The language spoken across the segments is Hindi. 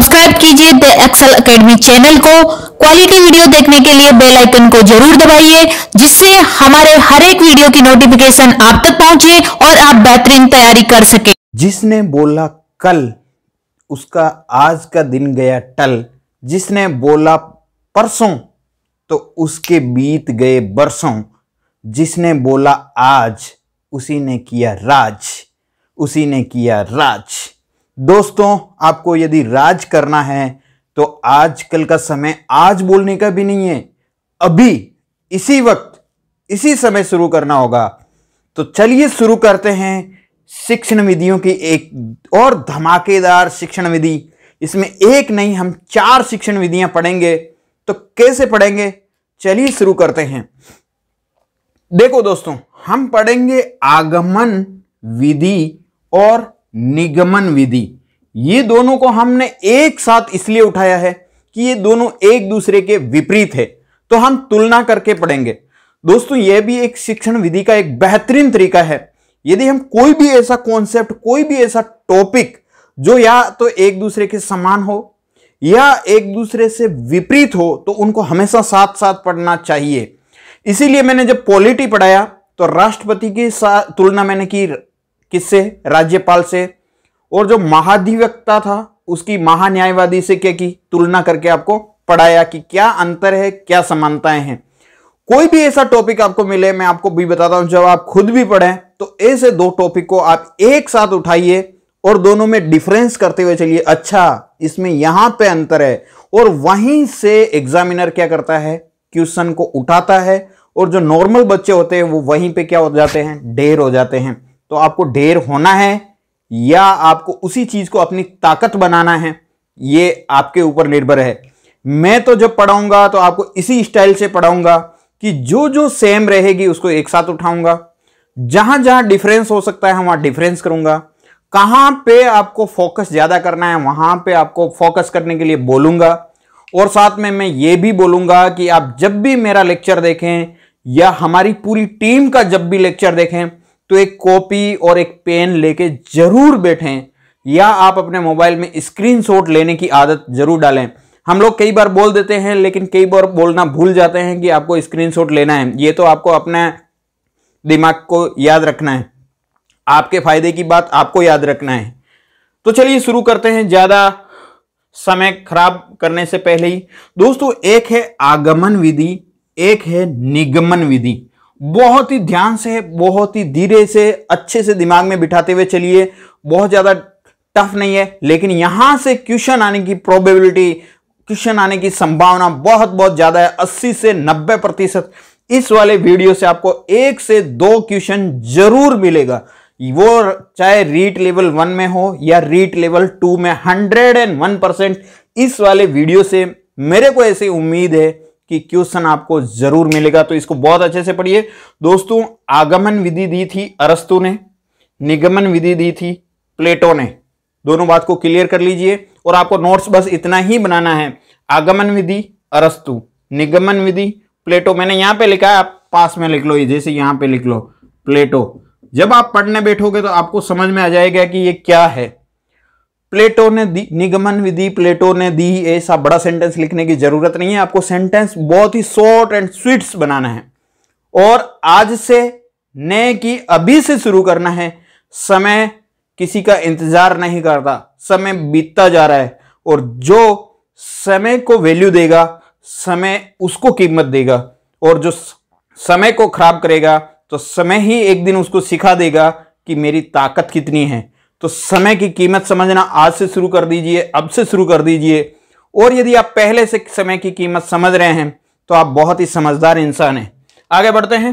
सब्सक्राइब कीजिए द एक्सेल एकेडमी चैनल को। क्वालिटी वीडियो देखने के लिए बेल आइकन को जरूर दबाइए, जिससे हमारे हर एक वीडियो की नोटिफिकेशन आप तक पहुंचे और आप बेहतरीन तैयारी कर सके। जिसने बोला कल उसका आज का दिन गया टल, जिसने बोला परसों तो उसके बीत गए बरसों, जिसने बोला आज उसी ने किया राज, उसी ने किया राज। दोस्तों, आपको यदि राज करना है तो आजकल का समय आज बोलने का भी नहीं है, अभी इसी वक्त इसी समय शुरू करना होगा। तो चलिए शुरू करते हैं शिक्षण विधियों की एक और धमाकेदार शिक्षण विधि। इसमें एक नहीं, हम चार शिक्षण विधियां पढ़ेंगे। तो कैसे पढ़ेंगे, चलिए शुरू करते हैं। देखो दोस्तों, हम पढ़ेंगे आगमन विधि और निगमन विधि। ये दोनों को हमने एक साथ इसलिए उठाया है कि ये दोनों एक दूसरे के विपरीत है, तो हम तुलना करके पढ़ेंगे। दोस्तों, यह भी एक शिक्षण विधि का एक बेहतरीन तरीका है। यदि हम कोई भी ऐसा कॉन्सेप्ट, कोई भी ऐसा टॉपिक जो या तो एक दूसरे के समान हो या एक दूसरे से विपरीत हो, तो उनको हमेशा साथ साथ पढ़ना चाहिए। इसीलिए मैंने जब पॉलिटी पढ़ाया तो राष्ट्रपति की तुलना मैंने की किससे, राज्यपाल से, और जो महाधिवक्ता था उसकी महान्यायवादी से क्या की, तुलना करके आपको पढ़ाया कि क्या अंतर है, क्या समानताएं हैं। कोई भी ऐसा टॉपिक आपको मिले, मैं आपको भी बताता हूं, जब आप खुद भी पढ़ें तो ऐसे दो टॉपिक को आप एक साथ उठाइए और दोनों में डिफरेंस करते हुए चलिए। अच्छा, इसमें यहां पे अंतर है, और वहीं से एग्जामिनर क्या करता है, क्वेश्चन को उठाता है, और जो नॉर्मल बच्चे होते हैं वो वहीं पर क्या हो जाते हैं, ढेर हो जाते हैं। तो आपको ढेर होना है या आपको उसी चीज को अपनी ताकत बनाना है, ये आपके ऊपर निर्भर है। मैं तो जब पढ़ाऊंगा तो आपको इसी स्टाइल से पढ़ाऊंगा कि जो जो सेम रहेगी उसको एक साथ उठाऊंगा, जहां जहां डिफरेंस हो सकता है वहां डिफरेंस करूंगा, कहां पे आपको फोकस ज्यादा करना है वहां पे आपको फोकस करने के लिए बोलूंगा। और साथ में मैं ये भी बोलूंगा कि आप जब भी मेरा लेक्चर देखें या हमारी पूरी टीम का जब भी लेक्चर देखें तो एक कॉपी और एक पेन लेके जरूर बैठें, या आप अपने मोबाइल में स्क्रीनशॉट लेने की आदत जरूर डालें। हम लोग कई बार बोल देते हैं, लेकिन कई बार बोलना भूल जाते हैं कि आपको स्क्रीनशॉट लेना है। ये तो आपको अपने दिमाग को याद रखना है, आपके फायदे की बात आपको याद रखना है। तो चलिए शुरू करते हैं, ज़्यादा समय खराब करने से पहले ही। दोस्तों, एक है आगमन विधि, एक है निगमन विधि। बहुत ही ध्यान से, बहुत ही धीरे से, अच्छे से दिमाग में बिठाते हुए चलिए। बहुत ज्यादा टफ नहीं है, लेकिन यहां से क्वेश्चन आने की प्रोबेबिलिटी, क्वेश्चन आने की संभावना बहुत ज्यादा है। 80 से 90%। इस वाले वीडियो से आपको 1 से 2 क्वेश्चन जरूर मिलेगा, वो चाहे रीट लेवल 1 में हो या रीट लेवल 2 में। 101% इस वाले वीडियो से मेरे को ऐसी उम्मीद है कि क्वेश्चन आपको जरूर मिलेगा। तो इसको बहुत अच्छे से पढ़िए। दोस्तों, आगमन विधि दी थी अरस्तु ने, निगमन विधि दी थी प्लेटो ने। दोनों बात को क्लियर कर लीजिए, और आपको नोट्स बस इतना ही बनाना है। आगमन विधि अरस्तु, निगमन विधि प्लेटो। मैंने यहां पे लिखा है, आप पास में लिख लो, जैसे यहां पे लिख लो प्लेटो। जब आप पढ़ने बैठोगे तो आपको समझ में आ जाएगा कि ये क्या है। प्लेटो ने दी निगमन विधि, प्लेटो ने दी। ऐसा बड़ा सेंटेंस लिखने की जरूरत नहीं है, आपको सेंटेंस बहुत ही शॉर्ट एंड स्वीट्स बनाना है, और आज से नए की अभी से शुरू करना है। समय किसी का इंतजार नहीं करता, समय बीतता जा रहा है, और जो समय को वैल्यू देगा, समय उसको कीमत देगा, और जो समय को खराब करेगा तो समय ही एक दिन उसको सिखा देगा कि मेरी ताकत कितनी है। तो समय की कीमत समझना आज से शुरू कर दीजिए, अब से शुरू कर दीजिए। और यदि आप पहले से समय की कीमत समझ रहे हैं तो आप बहुत ही समझदार इंसान हैं। आगे बढ़ते हैं,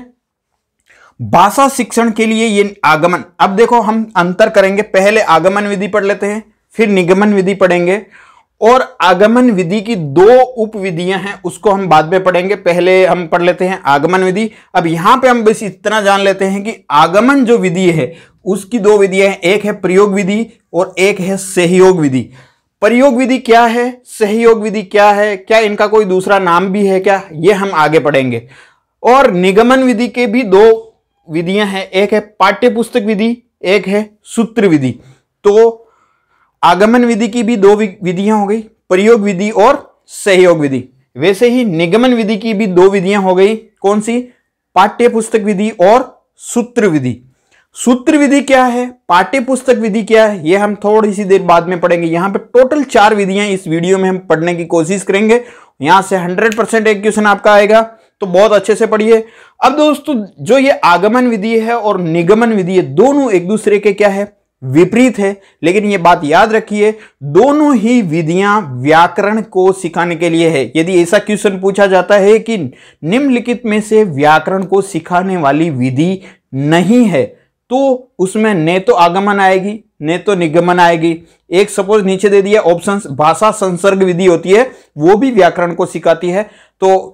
भाषा शिक्षण के लिए ये आगमन। अब देखो, हम अंतर करेंगे, पहले आगमन विधि पढ़ लेते हैं, फिर निगमन विधि पढ़ेंगे। और आगमन विधि की 2 उपविधियां हैं, उसको हम बाद में पढ़ेंगे, पहले हम पढ़ लेते हैं आगमन विधि। अब यहां पे हम बस इतना जान लेते हैं कि आगमन जो विधि है उसकी 2 विधियां हैं, एक है प्रयोग विधि और एक है सहयोग विधि। प्रयोग विधि क्या है, सहयोग विधि क्या है, क्या इनका कोई दूसरा नाम भी है क्या, ये हम आगे पढ़ेंगे। और निगमन विधि के भी 2 विधियां हैं, एक है पाठ्यपुस्तक विधि, एक है सूत्र विधि। तो आगमन विधि की भी दो विधियां हो गई, प्रयोग विधि और सहयोग विधि। वैसे ही निगमन विधि की भी दो विधियां हो गई, कौन सी? पाठ्य पुस्तक विधि और सूत्र विधि। सूत्र विधि क्या है, पाठ्य पुस्तक विधि क्या है, यह हम थोड़ी सी देर बाद में पढ़ेंगे। यहाँ पे टोटल चार विधियां इस वीडियो में हम पढ़ने की कोशिश करेंगे। यहाँ से 100% एक क्वेश्चन आपका आएगा, तो बहुत अच्छे से पढ़िए। अब दोस्तों जो ये आगमन विधि है और निगमन विधि है, दोनों एक दूसरे के क्या है, विपरीत है। लेकिन ये बात याद रखिए, दोनों ही विधियां व्याकरण को सिखाने के लिए है। यदि ऐसा क्वेश्चन पूछा जाता है कि निम्नलिखित में से व्याकरण को सिखाने वाली विधि नहीं है, तो उसमें न तो आगमन आएगी न तो निगमन आएगी। एक सपोज नीचे दे दिया ऑप्शंस, भाषा संसर्ग विधि होती है, वो भी व्याकरण को सिखाती है, तो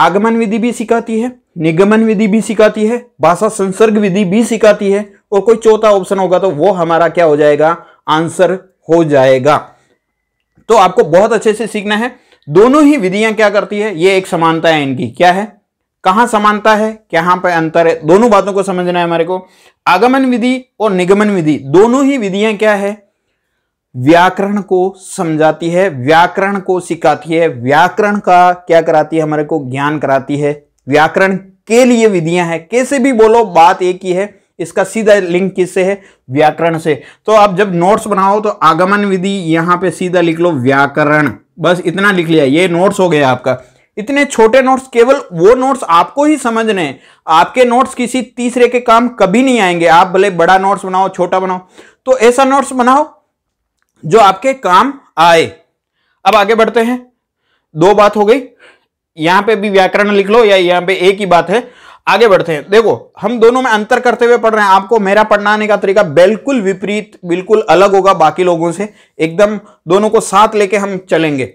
आगमन विधि भी सिखाती है, निगमन विधि भी सिखाती है, भाषा संसर्ग विधि भी सिखाती है, और कोई चौथा ऑप्शन होगा तो वो हमारा क्या हो जाएगा, आंसर हो जाएगा। तो आपको बहुत अच्छे से सीखना है। दोनों ही विधियां क्या करती है, ये एक समानता है इनकी, क्या है, कहां समानता है कहां पर अंतर है, दोनों बातों को समझना है हमारे को। आगमन विधि और निगमन विधि दोनों ही विधियां क्या है, व्याकरण को समझाती है, व्याकरण को सिखाती है, व्याकरण का क्या कराती है, हमारे को ज्ञान कराती है। व्याकरण के लिए विधियां हैं, कैसे भी बोलो बात एक ही है। इसका सीधा लिंक किससे है, व्याकरण से। तो आप जब नोट्स बनाओ तो आगमन विधि यहाँ पे सीधा लिख लो व्याकरण, बस इतना लिख लिया, ये नोट्स हो गया आपका। इतने छोटे नोट्स, केवल वो नोट्स आपको ही समझने हैं, आपके नोट्स किसी तीसरे के काम कभी नहीं आएंगे। आप भले बड़ा नोट्स बनाओ छोटा बनाओ, तो ऐसा नोट्स बनाओ जो आपके काम आए। अब आगे बढ़ते हैं, दो बात हो गई, यहां पे भी व्याकरण लिख लो या यहां पे एक ही बात है। आगे बढ़ते हैं, देखो हम दोनों में अंतर करते हुए पढ़ रहे हैं। आपको मेरा पढ़ाने का तरीका बिल्कुल विपरीत, बिल्कुल अलग होगा बाकी लोगों से, एकदम दोनों को साथ लेके हम चलेंगे।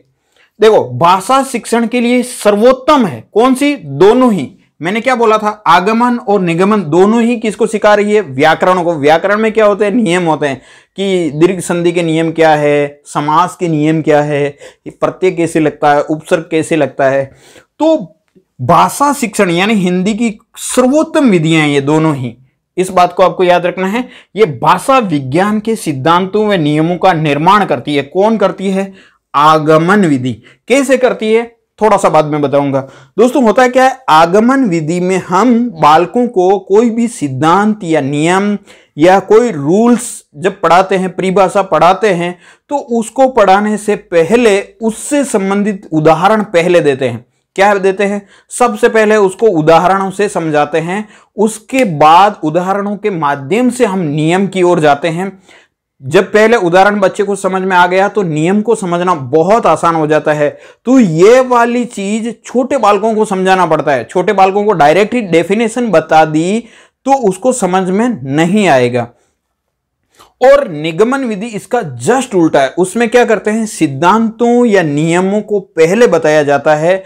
देखो भाषा शिक्षण के लिए सर्वोत्तम है कौन सी, दोनों ही। मैंने क्या बोला था, आगमन और निगमन दोनों ही किसको सिखा रही है, व्याकरणों को। व्याकरण में क्या होते हैं, नियम होते हैं कि दीर्घ संधि के नियम क्या है, समास के नियम क्या है, प्रत्यय कैसे लगता है, उपसर्ग कैसे लगता है। तो भाषा शिक्षण यानी हिंदी की सर्वोत्तम विधियां हैं ये दोनों ही, इस बात को आपको याद रखना है। ये भाषा विज्ञान के सिद्धांतों व नियमों का निर्माण करती है, कौन करती है, आगमन विधि। कैसे करती है थोड़ा सा बाद में बताऊंगा। दोस्तों होता है क्या है, आगमन विधि में हम बालकों को कोई भी सिद्धांत या नियम या कोई रूल्स जब पढ़ाते हैं, परिभाषा पढ़ाते हैं, तो उसको पढ़ाने से पहले उससे संबंधित उदाहरण पहले देते हैं। क्या देते हैं, सबसे पहले उसको उदाहरणों से समझाते हैं, उसके बाद उदाहरणों के माध्यम से हम नियम की ओर जाते हैं। जब पहले उदाहरण बच्चे को समझ में आ गया तो नियम को समझना बहुत आसान हो जाता है। तो ये वाली चीज छोटे बालकों को समझाना पड़ता है। छोटे बालकों को डायरेक्टली डेफिनेशन बता दी तो उसको समझ में नहीं आएगा। और निगमन विधि इसका जस्ट उल्टा है, उसमें क्या करते हैं, सिद्धांतों या नियमों को पहले बताया जाता है,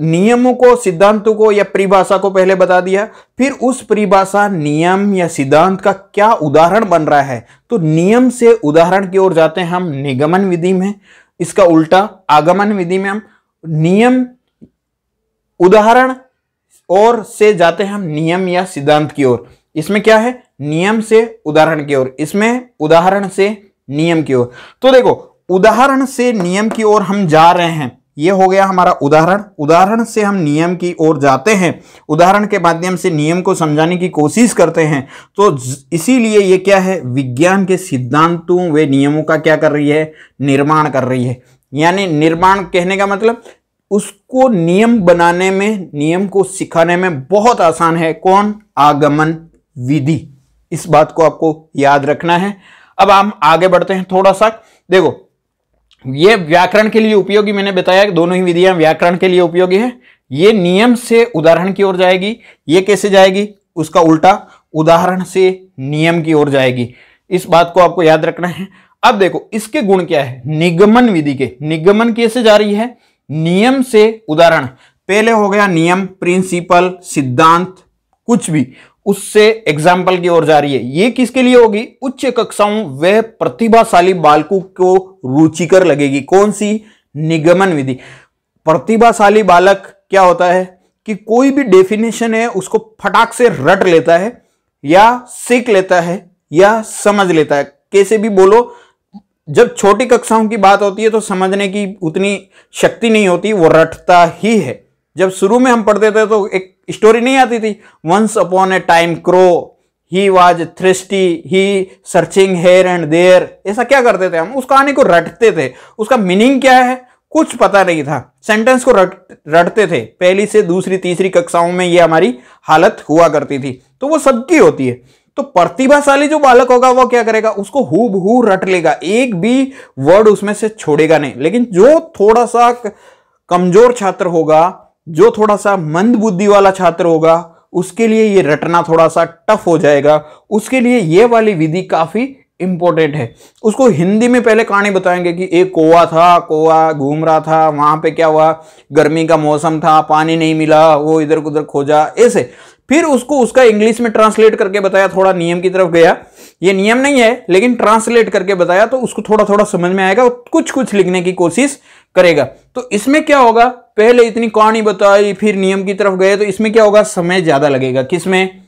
नियमों को, सिद्धांतों को या परिभाषा को पहले बता दिया, फिर उस परिभाषा, नियम या सिद्धांत का क्या उदाहरण बन रहा है, तो नियम से उदाहरण की ओर जाते हैं हम निगमन विधि में। इसका उल्टा आगमन विधि में हम नियम, उदाहरण और से जाते हैं हम नियम या सिद्धांत की ओर। इसमें क्या है, नियम से उदाहरण की ओर, इसमें उदाहरण से नियम की ओर। तो देखो उदाहरण से नियम की ओर हम जा रहे हैं, ये हो गया हमारा उदाहरण। उदाहरण से हम नियम की ओर जाते हैं, उदाहरण के माध्यम से नियम को समझाने की कोशिश करते हैं। तो इसीलिए ये क्या है, विज्ञान के सिद्धांतों व नियमों का क्या कर रही है, निर्माण कर रही है। यानी निर्माण कहने का मतलब उसको नियम बनाने में, नियम को सिखाने में बहुत आसान है, कौन, आगमन विधि। इस बात को आपको याद रखना है। अब हम आगे बढ़ते हैं थोड़ा सा, देखो ये व्याकरण के लिए उपयोगी, मैंने बताया कि दोनों ही विधियां व्याकरण के लिए उपयोगी है। ये नियम से उदाहरण की ओर जाएगी, ये कैसे जाएगी, उसका उल्टा, उदाहरण से नियम की ओर जाएगी। इस बात को आपको याद रखना है। अब देखो इसके गुण क्या है, निगमन विधि के, निगमन कैसे जा रही है, नियम से उदाहरण। पहले हो गया नियम, प्रिंसिपल, सिद्धांत, कुछ भी, उससे एग्जाम्पल की ओर जा रही है। ये किसके लिए होगी, उच्च कक्षाओं व प्रतिभाशाली बालकों को रुचिकर लगेगी, कौन सी, निगमन विधि। प्रतिभाशाली बालक क्या होता है कि कोई भी डेफिनेशन है उसको फटाक से रट लेता है या सीख लेता है या समझ लेता है, कैसे भी बोलो जब छोटी कक्षाओं की बात होती है तो समझने की उतनी शक्ति नहीं होती, वो रटता ही है। जब शुरू में हम पढ़ते थे तो एक स्टोरी नहीं आती थी, once upon a time crow he was thirsty he searching here and there, ऐसा क्या करते थे हम, उस कहानी को रटते थे, उसका मीनिंग क्या है कुछ पता नहीं था, सेंटेंस को रटते थे। पहली से दूसरी तीसरी कक्षाओं में ये हमारी हालत हुआ करती थी, तो वो सबकी होती है। तो प्रतिभाशाली जो बालक होगा वो क्या करेगा, उसको हूबहू रट लेगा, एक भी वर्ड उसमें से छोड़ेगा नहीं। लेकिन जो थोड़ा सा कमजोर छात्र होगा, जो थोड़ा सा मंद बुद्धि वाला छात्र होगा, उसके लिए ये रटना थोड़ा सा टफ हो जाएगा। उसके लिए ये वाली विधि काफी इंपॉर्टेंट है। उसको हिंदी में पहले कहानी बताएंगे कि एक कौवा था, कौवा घूम रहा था, वहां पे क्या हुआ, गर्मी का मौसम था, पानी नहीं मिला, वो इधर उधर खोजा, ऐसे। फिर उसको उसका इंग्लिश में ट्रांसलेट करके बताया, थोड़ा नियम की तरफ गया, ये नियम नहीं है लेकिन ट्रांसलेट करके बताया, तो उसको थोड़ा थोड़ा समझ में आएगा और कुछ कुछ लिखने की कोशिश करेगा। तो इसमें क्या होगा, पहले इतनी कहानी बताई फिर नियम की तरफ गए, तो इसमें क्या होगा, समय ज्यादा लगेगा, किसमें,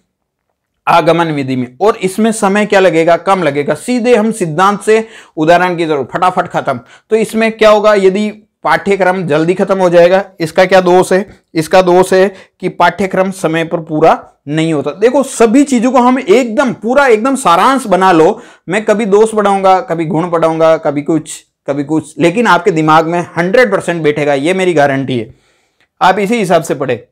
आगमन विधि में, और इसमें समय क्या लगेगा, कम लगेगा। सीधे हम सिद्धांत से उदाहरण की तरफ फटाफट खत्म। तो इसमें क्या होगा, यदि पाठ्यक्रम जल्दी खत्म हो जाएगा। इसका क्या दोष है, इसका दोष है कि पाठ्यक्रम समय पर पूरा नहीं होता। देखो सभी चीजों को हम एकदम पूरा एकदम सारांश बना लो, मैं कभी दोष बढ़ाऊंगा, कभी गुण बढ़ाऊंगा, कभी कुछ, लेकिन आपके दिमाग में 100% बैठेगा, ये मेरी गारंटी है, आप इसी हिसाब से पढ़े।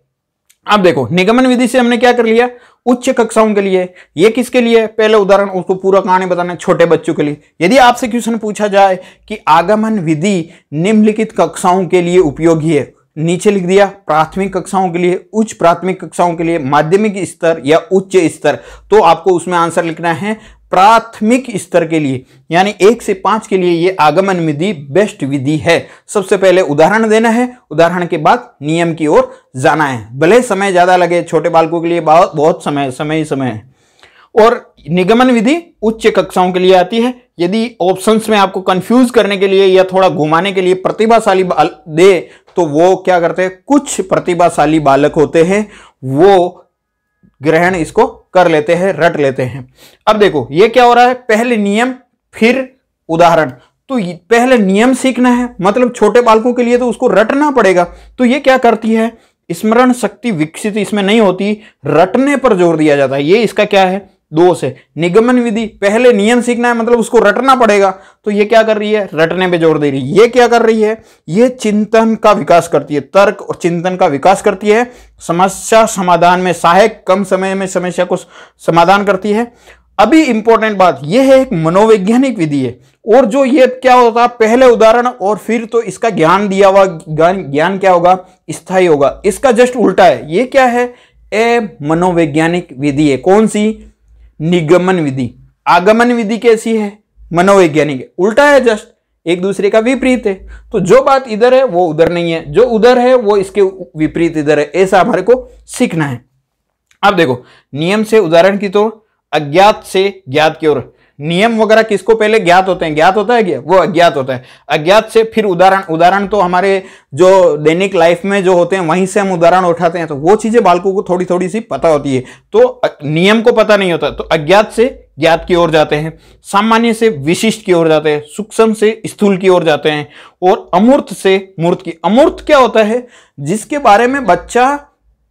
अब देखो निगमन विधि से हमने क्या कर लिया, उच्च कक्षाओं के लिए, ये किसके लिए, पहले उदाहरण उसको पूरा कहानी बताना, छोटे बच्चों के लिए। यदि आपसे क्वेश्चन पूछा जाए कि आगमन विधि निम्नलिखित कक्षाओं के लिए उपयोगी है, नीचे लिख दिया प्राथमिक कक्षाओं के लिए, उच्च प्राथमिक कक्षाओं के लिए, माध्यमिक स्तर या उच्च स्तर, तो आपको उसमें आंसर लिखना है प्राथमिक स्तर के लिए, यानी 1 से 5 के लिए ये आगमन विधि बेस्ट विधि है। सबसे पहले उदाहरण देना है, उदाहरण के बाद नियम की ओर जाना है, भले समय ज्यादा लगे, छोटे बालकों के लिए बहुत समय है। और निगमन विधि उच्च कक्षाओं के लिए आती है। यदि ऑप्शंस में आपको कंफ्यूज करने के लिए या थोड़ा घुमाने के लिए प्रतिभाशाली दे, तो वो क्या करते हैं, कुछ प्रतिभाशाली बालक होते हैं वो ग्रहण इसको कर लेते हैं, रट लेते हैं। अब देखो ये क्या हो रहा है, पहले नियम फिर उदाहरण। तो पहले नियम सीखना है, मतलब छोटे बालकों के लिए तो उसको रटना पड़ेगा। तो ये क्या करती है, स्मरण शक्ति विकसित इसमें नहीं होती, रटने पर जोर दिया जाता है, ये इसका क्या है, दोष है। निगमन विधि पहले नियम सीखना है, मतलब उसको रटना पड़ेगा, तो ये क्या कर रही है, रटने पे जोर दे रही है। ये क्या कर रही है, ये चिंतन का विकास करती है, तर्क और चिंतन का विकास करती है, समस्या समाधान में सहायक, कम समय में समस्या को समाधान करती है। अभी इंपॉर्टेंट बात यह है, एक मनोवैज्ञानिक विधि है। और जो ये क्या होता है, पहले उदाहरण और फिर तो इसका ज्ञान दिया हुआ, ज्ञान क्या होगा, स्थायी होगा, इसका जस्ट उल्टा है। ये क्या है, ए मनोवैज्ञानिक विधि है, कौन सी, निगमन विधि। आगमन विधि कैसी है, मनोवैज्ञानिक, उल्टा है, जस्ट एक दूसरे का विपरीत है। तो जो बात इधर है वो उधर नहीं है, जो उधर है वो इसके विपरीत इधर है, ऐसा हमारे को सीखना है। अब देखो नियम से उदाहरण की तो, अज्ञात से ज्ञात की ओर। नियम वगैरह किसको पहले ज्ञात होते हैं, ज्ञात होता है क्या, वो अज्ञात होता है। अज्ञात से फिर उदाहरण, उदाहरण तो हमारे जो दैनिक लाइफ में जो होते हैं वहीं से हम उदाहरण उठाते हैं, तो वो चीजें बालकों को थोड़ी थोड़ी सी पता होती है, तो नियम को पता नहीं होता, तो अज्ञात से ज्ञात की ओर जाते हैं, सामान्य से विशिष्ट की ओर जाते हैं, सूक्ष्म से स्थूल की ओर जाते हैं, और अमूर्त से मूर्त की। अमूर्त क्या होता है, जिसके बारे में बच्चा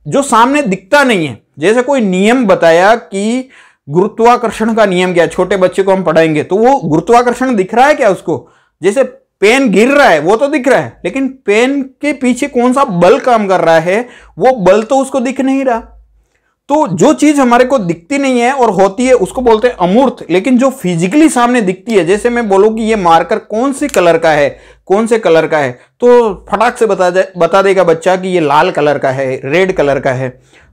जो सामने दिखता नहीं है, जैसे कोई नियम बताया कि गुरुत्वाकर्षण का नियम क्या है, छोटे बच्चे को हम पढ़ाएंगे, तो वो गुरुत्वाकर्षण दिख रहा है क्या उसको, जैसे पेन गिर रहा है वो तो दिख रहा है, लेकिन पेन के पीछे कौन सा बल काम कर रहा है, वो बल तो उसको दिख नहीं रहा। तो जो चीज हमारे को दिखती नहीं है और होती है उसको बोलते हैं अमूर्त। लेकिन जो फिजिकली सामने दिखती है, जैसे मैं बोलूं कि ये मार्कर कौन से कलर का है, कौन से कलर का है, तो फटाक से बता देगा बच्चा कि ये लाल कलर का है, रेड कलर का है,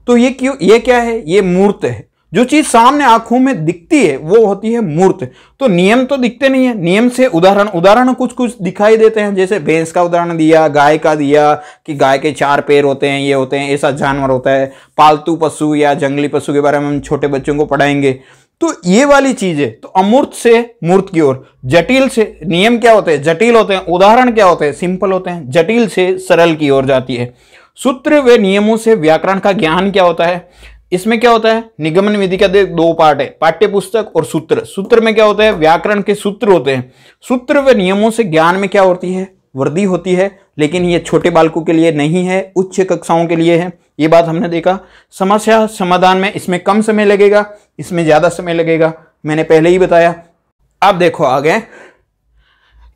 तो ये क्यों, ये क्या है, ये मूर्त है। जो चीज सामने आंखों में दिखती है वो होती है मूर्त। तो नियम तो दिखते नहीं है, नियम से उदाहरण, उदाहरण कुछ कुछ दिखाई देते हैं, जैसे भैंस का उदाहरण दिया, गाय का दिया कि गाय के 4 पैर होते हैं, ये होते हैं, ऐसा जानवर होता है। पालतू पशु या जंगली पशु के बारे में हम छोटे बच्चों को पढ़ाएंगे, तो ये वाली चीज है। तो अमूर्त से मूर्त की ओर। जटिल से, नियम क्या होते हैं, जटिल होते हैं, उदाहरण क्या होते हैं, सिंपल होते हैं, जटिल से सरल की ओर जाती है। सूत्र व नियमों से व्याकरण का ज्ञान क्या होता है, इसमें क्या होता है, निगमन विधि का दो पार्ट है, पाठ्य पुस्तक और सूत्र। सूत्र में क्या होता है, व्याकरण के सूत्र होते हैं। सूत्र व नियमों से ज्ञान में क्या होती है, वृद्धि होती है, लेकिन ये छोटे बालकों के लिए नहीं है, उच्च कक्षाओं के लिए है। ये बात हमने देखा। समस्या समाधान में इसमें कम समय लगेगा, इसमें ज्यादा समय लगेगा, मैंने पहले ही बताया। अब देखो आगे,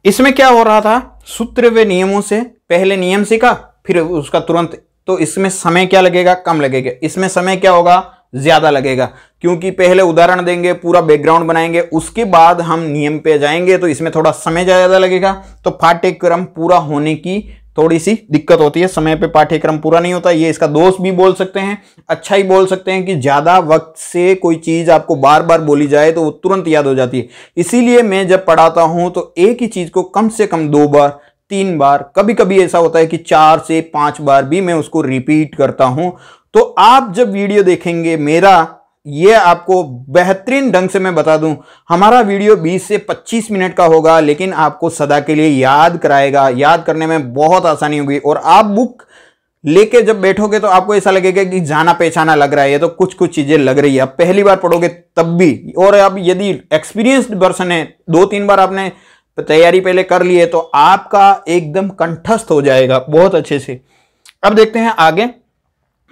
इसमें क्या हो रहा था, सूत्र व नियमों से पहले नियम सीखा फिर उसका तुरंत, तो इसमें समय क्या लगेगा, कम लगेगा, इसमें समय क्या होगा, ज्यादा लगेगा, क्योंकि पहले उदाहरण देंगे, पूरा बैकग्राउंड बनाएंगे, उसके बाद हम नियम पे जाएंगे, तो इसमें थोड़ा समय ज्यादा लगेगा। तो पाठ्यक्रम पूरा होने की थोड़ी सी दिक्कत होती है, समय पे पाठ्यक्रम पूरा नहीं होता। ये इसका दोष भी बोल सकते हैं, अच्छा ही बोल सकते हैं कि ज़्यादा वक्त से कोई चीज़ आपको बार बार बोली जाए तो वो तुरंत याद हो जाती है। इसीलिए मैं जब पढ़ाता हूँ तो एक ही चीज़ को कम से कम 2 बार 3 बार, कभी कभी ऐसा होता है कि 4 से 5 बार भी मैं उसको रिपीट करता हूँ। तो आप जब वीडियो देखेंगे मेरा, ये आपको बेहतरीन ढंग से मैं बता दूं, हमारा वीडियो 20 से 25 मिनट का होगा, लेकिन आपको सदा के लिए याद कराएगा, याद करने में बहुत आसानी होगी। और आप बुक लेके जब बैठोगे तो आपको ऐसा लगेगा कि जाना पहचाना लग रहा है, तो कुछ कुछ चीज़ें लग रही है, आप पहली बार पढ़ोगे तब भी। और आप यदि एक्सपीरियंस्ड पर्सन है, 2-3 बार आपने तैयारी पहले कर ली है, तो आपका एकदम कंठस्थ हो जाएगा बहुत अच्छे से। अब देखते हैं आगे,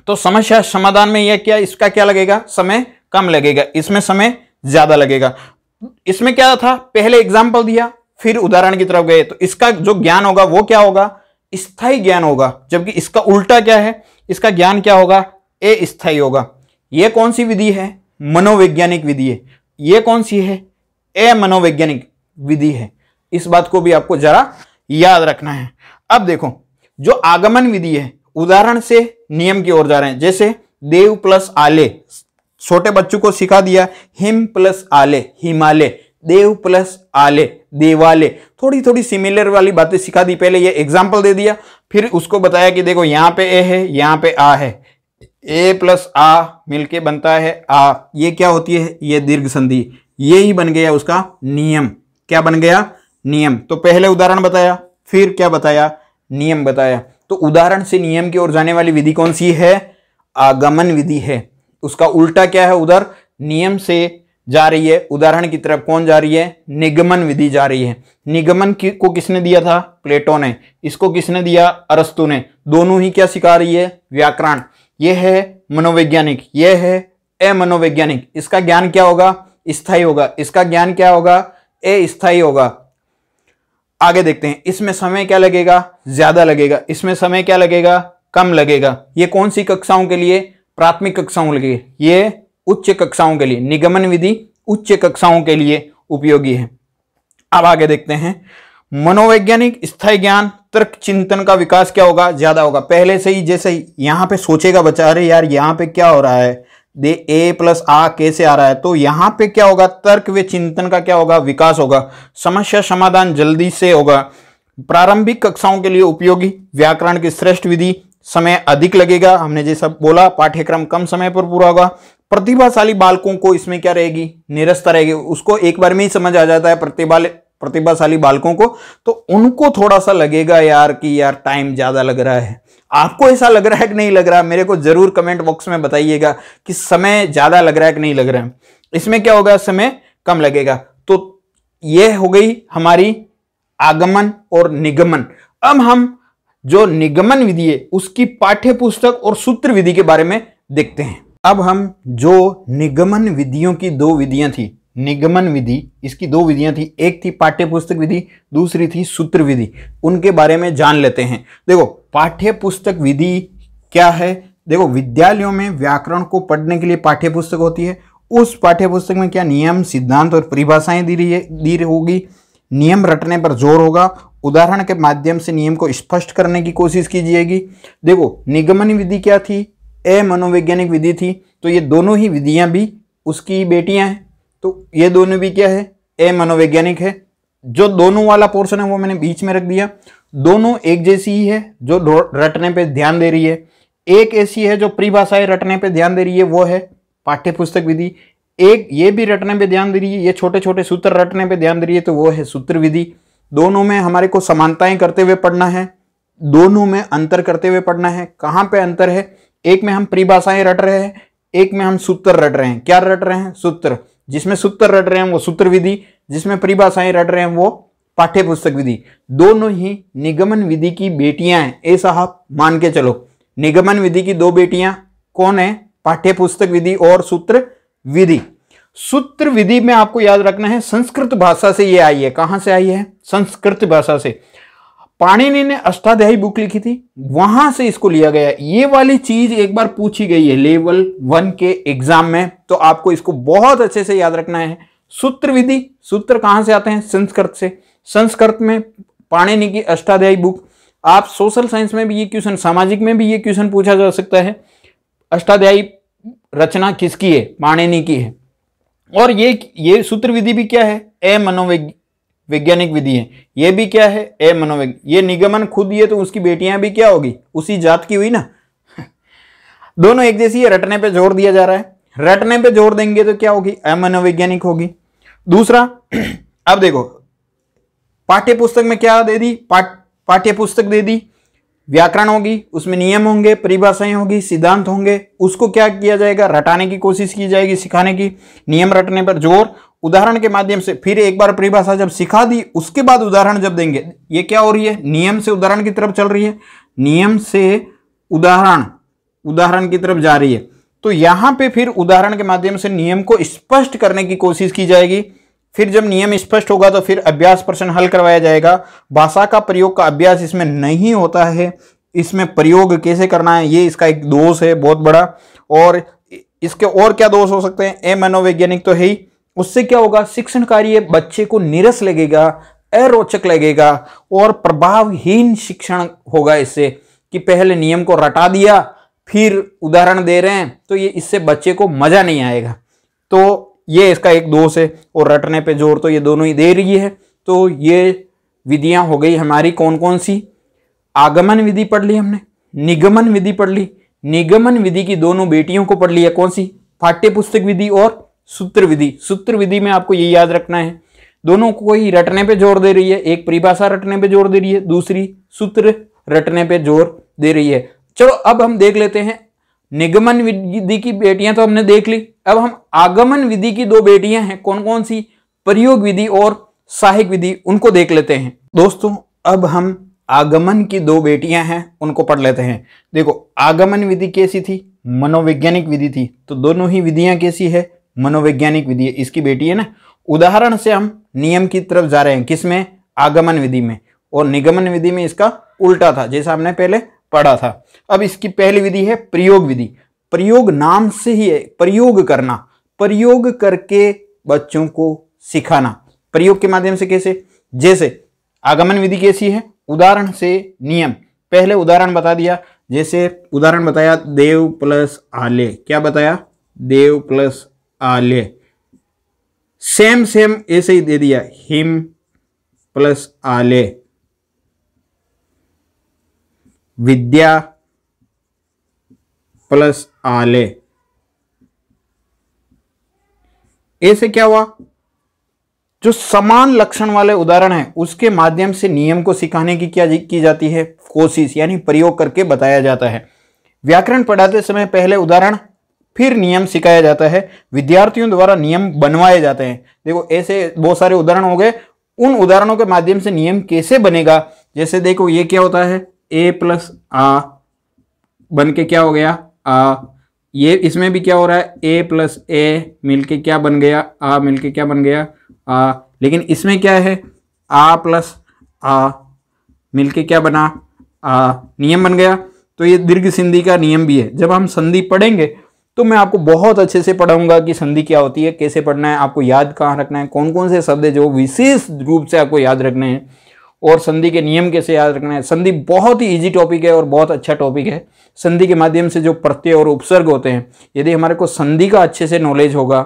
तो समस्या समाधान में यह क्या, इसका क्या लगेगा, समय कम लगेगा, इसमें समय ज्यादा लगेगा। इसमें क्या था, पहले एग्जाम्पल दिया फिर उदाहरण की तरफ गए, तो इसका जो ज्ञान होगा वो क्या होगा, स्थायी ज्ञान होगा, जबकि इसका उल्टा क्या है, इसका ज्ञान क्या होगा, अस्थायी होगा। यह कौन सी विधि है, मनोवैज्ञानिक विधि है। यह कौन सी है, अमनोवैज्ञानिक विधि है। इस बात को भी आपको जरा याद रखना है। अब देखो, जो आगमन विधि है, उदाहरण से नियम की ओर जा रहे हैं, जैसे देव प्लस आले, छोटे बच्चों को सिखा दिया, हिम प्लस आले हिमालय, देव प्लस आले देवाले, थोड़ी थोड़ी सिमिलर वाली बातें सिखा दी। पहले ये एग्जाम्पल दे दिया, फिर उसको बताया कि देखो यहाँ पे ए है, यहाँ पे आ है, ए प्लस आ मिलके बनता है आ, ये क्या होती है, ये दीर्घ संधि, ये ही बन गया उसका नियम। क्या बन गया, नियम। तो पहले उदाहरण बताया, फिर क्या बताया, नियम बताया। तो उदाहरण से नियम की ओर जाने वाली विधि कौन सी है, आगमन विधि है। उसका उल्टा क्या है, उधर नियम से जा रही है, उदाहरण की तरफ कौन जा रही है, निगमन विधि जा रही है। निगमन को किसने दिया था, प्लेटो ने। इसको किसने दिया, अरस्तु ने। दोनों ही क्या सिखा रही है, व्याकरण। यह है मनोवैज्ञानिक, यह है अमनोवैज्ञानिक। इसका ज्ञान क्या होगा, स्थायी होगा। इसका ज्ञान क्या होगा, अस्थायी होगा। आगे देखते हैं, इसमें समय क्या लगेगा, ज्यादा लगेगा, इसमें समय क्या लगेगा, कम लगेगा। ये कौन सी कक्षाओं के लिए, प्राथमिक कक्षाओं के लिए। ये उच्च कक्षाओं के लिए, निगमन विधि उच्च कक्षाओं के लिए उपयोगी है। अब आगे देखते हैं, मनोवैज्ञानिक स्थायी ज्ञान, तर्क चिंतन का विकास क्या होगा, ज्यादा होगा। पहले से ही जैसे ही यहाँ पे सोचेगा बच्चा, अरे यार यहाँ पे क्या हो रहा है, दे ए प्लस आ कैसे आ रहा है, तो यहाँ पे क्या होगा, तर्क व चिंतन का क्या होगा, विकास होगा। समस्या समाधान जल्दी से होगा। प्रारंभिक कक्षाओं के लिए उपयोगी, व्याकरण की श्रेष्ठ विधि। समय अधिक लगेगा, हमने जैसा बोला, पाठ्यक्रम कम समय पर पूरा होगा। प्रतिभाशाली बालकों को इसमें क्या रहेगी, निरस्ता रहेगी। उसको एक बार में ही समझ आ जाता है प्रतिभाशाली बालकों को, तो उनको थोड़ा सा लगेगा यार कि यार टाइम ज्यादा लग रहा है। आपको ऐसा लग रहा है कि नहीं लग रहा, मेरे को जरूर कमेंट बॉक्स में बताइएगा कि समय ज्यादा लग रहा है कि नहीं लग रहा है। इसमें क्या होगा, समय कम लगेगा। तो यह हो गई हमारी आगमन और निगमन। अब हम जो निगमन विधि है उसकी पाठ्य पुस्तक और सूत्र विधि के बारे में देखते हैं। अब हम जो निगमन विधियों की 2 विधियां थी, निगमन विधि, इसकी 2 विधियां थी, एक थी पाठ्य पुस्तक विधि, दूसरी थी सूत्र विधि, उनके बारे में जान लेते हैं। देखो पाठ्य पुस्तक विधि क्या है, देखो विद्यालयों में व्याकरण को पढ़ने के लिए पाठ्य पुस्तक होती है। उस पाठ्य पुस्तक में क्या नियम, सिद्धांत और परिभाषाएं दी होगी। नियम रटने पर जोर होगा, उदाहरण के माध्यम से नियम को स्पष्ट करने की कोशिश की जाएगी। देखो निगमन विधि क्या थी, अमनोवैज्ञानिक विधि थी, तो ये दोनों ही विधियां भी उसकी बेटियां हैं, तो ये दोनों भी क्या है, अमनोवैज्ञानिक है। जो दोनों वाला पोर्शन है वो मैंने बीच में रख दिया, दोनों एक जैसी ही है जो रटने पे ध्यान दे रही है। एक ऐसी है जो परिभाषाएं रटने पे ध्यान दे रही है, वो है पाठ्य पुस्तक विधि। एक ये भी रटने पे ध्यान दे रही है, ये छोटे छोटे सूत्र रटने पे ध्यान दे रही है, तो वो है सूत्र विधि। दोनों में हमारे को समानताएं करते हुए पढ़ना है, दोनों में अंतर करते हुए पढ़ना है। कहाँ पे अंतर है, एक में हम परिभाषाएं रट रहे हैं, एक में हम सूत्र रट रहे हैं, क्या रट रहे हैं, सूत्र। जिसमें सूत्र रट रहे हैं वो सूत्र विधि, जिसमें परिभाषाएं रट रहे हैं वो पाठ्य पुस्तक विधि। दोनों ही निगमन विधि की बेटियां हैं, ऐसा आप मान के चलो। निगमन विधि की दो बेटियां कौन है, पाठ्य पुस्तक विधि और सूत्र विधि। सूत्र विधि में आपको याद रखना है संस्कृत भाषा से ये आई है। कहां से आई है, संस्कृत भाषा से। पाणिनि ने अष्टाध्यायी बुक लिखी थी, वहां से इसको लिया गया। ये वाली चीज एक बार पूछी गई है लेवल 1 के एग्जाम में, तो आपको इसको बहुत अच्छे से याद रखना है। सूत्र विधि, सूत्र कहां से आते हैं, संस्कृत से। संस्कृत में पाणिनि की अष्टाध्यायी बुक। आप सोशल साइंस में भी ये क्वेश्चन, सामाजिक में भी ये क्वेश्चन पूछा जा सकता है। अष्टाध्यायी रचना किसकी है, पाणिनि की है। और ये सूत्र विधि भी क्या है, मनोवैज्ञानिक विधि है। ये भी क्या है, मनोवैज्ञानिक। ये निगमन खुद ही है तो उसकी बेटियां भी क्या होगी, उसी जात की हुई ना। दोनों एक जैसी है, रटने पे जोर दिया जा रहा है। रटने पे जोर देंगे तो क्या होगी, मनोवैज्ञानिक होगी। दूसरा, अब देखो पाठ्य पुस्तक में क्या दे दी, पाठ्य पुस्तक दे दी, व्याकरण होगी, उसमें नियम होंगे, परिभाषाएं होगी, सिद्धांत होंगे। उसको क्या किया जाएगा, रटाने की कोशिश की जाएगी, सिखाने की। नियम रटने पर जोर, उदाहरण के माध्यम से। फिर एक बार परिभाषा जब सिखा दी, उसके बाद उदाहरण जब देंगे। ये क्या हो रही है, नियम से उदाहरण की तरफ चल रही है, नियम से उदाहरण की तरफ जा रही है। तो यहां पे फिर उदाहरण के माध्यम से नियम को स्पष्ट करने की कोशिश की जाएगी। फिर जब नियम स्पष्ट होगा तो फिर अभ्यास प्रश्न हल करवाया जाएगा। भाषा का प्रयोग का अभ्यास इसमें नहीं होता है, इसमें प्रयोग कैसे करना है ये इसका एक दोष है बहुत बड़ा। और इसके और क्या दोष हो सकते हैं, मनोवैज्ञानिक तो है ही। उससे क्या होगा, शिक्षण कार्य बच्चे को नीरस लगेगा, अरोचक लगेगा और प्रभावहीन शिक्षण होगा। इससे कि पहले नियम को रटा दिया, फिर उदाहरण दे रहे हैं, तो ये इससे बच्चे को मजा नहीं आएगा। तो ये इसका एक दोष है। और रटने पे जोर तो ये दोनों ही दे रही है। तो ये विधियां हो गई हमारी कौन कौन सी, आगमन विधि पढ़ ली हमने, निगमन विधि पढ़ ली। निगमन विधि की दोनों बेटियों को पढ़ लिया, कौन सी, पाठ्य पुस्तक विधि और सूत्र विधि। सूत्र विधि में आपको ये याद रखना है, दोनों को ही रटने पे जोर दे रही है। एक परिभाषा रटने पे जोर दे रही है, दूसरी सूत्र रटने पे जोर दे रही है। चलो अब हम देख लेते हैं, निगमन विधि की बेटियां तो हमने देख ली। अब हम आगमन विधि की दो बेटियां हैं, कौन कौन सी, प्रयोग विधि और सहायक विधि, उनको देख लेते हैं। दोस्तों अब हम आगमन की दो बेटियां हैं उनको पढ़ लेते हैं। देखो आगमन विधि कैसी थी, मनोवैज्ञानिक विधि थी। तो दोनों ही विधियां कैसी है, मनोवैज्ञानिक विधि है, इसकी बेटी है ना। उदाहरण से हम नियम की तरफ जा रहे हैं, किसमें, आगमन विधि में। और निगमन विधि में इसका उल्टा था, जैसा हमने पहले पढ़ा था। अब इसकी पहली विधि है प्रयोग विधि। प्रयोग नाम से ही है, प्रयोग करना, प्रयोग करके बच्चों को सिखाना। प्रयोग के माध्यम से कैसे, जैसे आगमन विधि कैसी है, उदाहरण से नियम। पहले उदाहरण बता दिया, जैसे उदाहरण बताया देव प्लस आले, क्या बताया, देव प्लस आले। सेम सेम ऐसे ही दे दिया, हिम प्लस आले, विद्या प्लस आले। ऐसे क्या हुआ, जो समान लक्षण वाले उदाहरण है उसके माध्यम से नियम को सिखाने की क्या की जाती है, कोशिश, यानी प्रयोग करके बताया जाता है। व्याकरण पढ़ाते समय पहले उदाहरण फिर नियम सिखाया जाता है, विद्यार्थियों द्वारा नियम बनवाए जाते हैं। देखो ऐसे बहुत सारे उदाहरण हो गए, उन उदाहरणों के माध्यम से नियम कैसे बनेगा। जैसे देखो ये क्या होता है, ए प्लस आ बन के क्या हो गया, आ। ये इसमें भी क्या हो रहा है, ए प्लस ए मिलके क्या बन गया, आ, मिलके क्या बन गया, आ। लेकिन इसमें क्या है, आ प्लस आ मिलके क्या बना, आ, नियम बन गया। तो ये दीर्घ संधि का नियम भी है। जब हम संधि पढ़ेंगे तो मैं आपको बहुत अच्छे से पढ़ाऊंगा कि संधि क्या होती है, कैसे पढ़ना है, आपको याद कहाँ रखना है, कौन कौन से शब्द है जो विशेष रूप से आपको याद रखने हैं, और संधि के नियम कैसे याद रखना है। संधि बहुत ही इजी टॉपिक है और बहुत अच्छा टॉपिक है। संधि के माध्यम से जो प्रत्यय और उपसर्ग होते हैं, यदि हमारे को संधि का अच्छे से नॉलेज होगा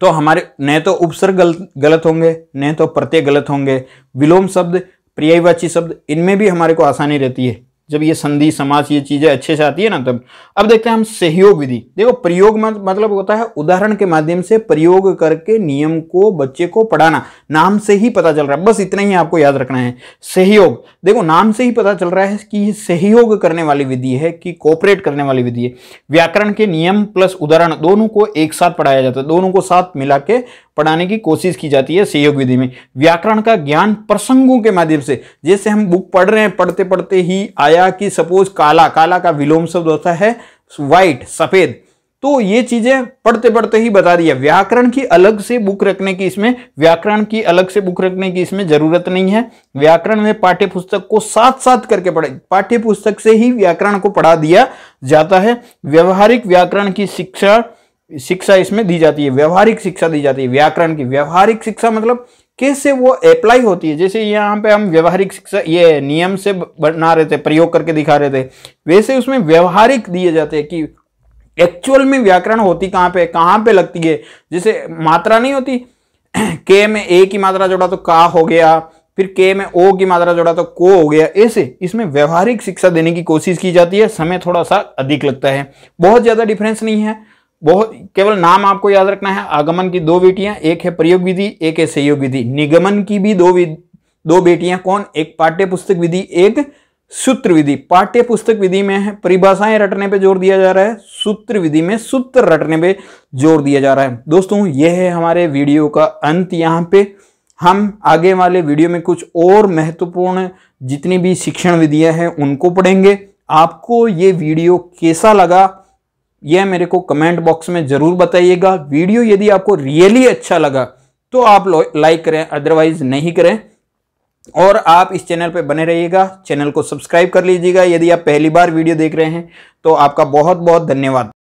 तो हमारे न तो उपसर्ग गलत होंगे, न तो प्रत्यय गलत होंगे। विलोम शब्द, पर्यायवाची शब्द, इनमें भी हमारे को आसानी रहती है। जब ये संधि समास ये चीजें अच्छे से आती है ना तब। अब देखते हैं हम सहयोग विधि। देखो प्रयोग मतलब होता है उदाहरण के माध्यम से प्रयोग करके नियम को बच्चे को पढ़ाना। नाम से ही पता चल रहा है, बस इतना ही आपको याद रखना है। सहयोग, देखो नाम से ही पता चल रहा है कि ये सहयोग करने वाली विधि है कि कोऑपरेट करने वाली विधि है। व्याकरण के नियम प्लस उदाहरण दोनों को एक साथ पढ़ाया जाता है, दोनों को साथ मिला के पढ़ाने की कोशिश की जाती है सहयोग विधि में। व्याकरण का ज्ञान प्रसंगों के माध्यम से, जैसे हम बुक पढ़ रहे हैं, पढ़ते पढ़ते ही आया कि सपोज काला, काला का विलोम शब्द होता है व्हाइट, सफेद, तो ये चीजें पढ़ते पढ़ते ही बता दिया। व्याकरण की अलग से बुक रखने की इसमें जरूरत नहीं है। व्याकरण में पाठ्य पुस्तक को साथ साथ करके पढ़े, पाठ्य पुस्तक से ही व्याकरण को पढ़ा दिया जाता है। व्यवहारिक व्याकरण की शिक्षा इसमें दी जाती है, व्यवहारिक शिक्षा दी जाती है। व्याकरण की व्यवहारिक शिक्षा मतलब कैसे वो अप्लाई होती है। जैसे यहाँ पे हम व्यवहारिक शिक्षा ये नियम से बना रहे थे, प्रयोग करके दिखा रहे थे, वैसे उसमें व्यवहारिक दिए जाते हैं कि एक्चुअल में व्याकरण होती कहाँ पे लगती है। जैसे मात्रा नहीं होती, के में ए की मात्रा जोड़ा तो का हो गया, फिर के में ओ की मात्रा जोड़ा तो को हो गया, ऐसे इसमें व्यवहारिक शिक्षा देने की कोशिश की जाती है। समय थोड़ा सा अधिक लगता है, बहुत ज्यादा डिफरेंस नहीं है, बहुत केवल नाम आपको याद रखना है। आगमन की दो बेटियां, एक है प्रयोग विधि, एक है सहयोग विधि। निगमन की भी दो बेटियां, कौन, एक पाठ्य पुस्तक विधि, एक सूत्र विधि। पाठ्य पुस्तक विधि में परिभाषाएं रटने पे जोर दिया जा रहा है, सूत्र विधि में सूत्र रटने पे जोर दिया जा रहा है। दोस्तों यह है हमारे वीडियो का अंत। यहाँ पे हम आगे वाले वीडियो में कुछ और महत्वपूर्ण जितनी भी शिक्षण विधियां हैं उनको पढ़ेंगे। आपको ये वीडियो कैसा लगा यह मेरे को कमेंट बॉक्स में जरूर बताइएगा। वीडियो यदि आपको रियली अच्छा लगा तो आप लाइक करें, अदरवाइज नहीं करें। और आप इस चैनल पे बने रहिएगा, चैनल को सब्सक्राइब कर लीजिएगा। यदि आप पहली बार वीडियो देख रहे हैं तो आपका बहुत बहुत धन्यवाद।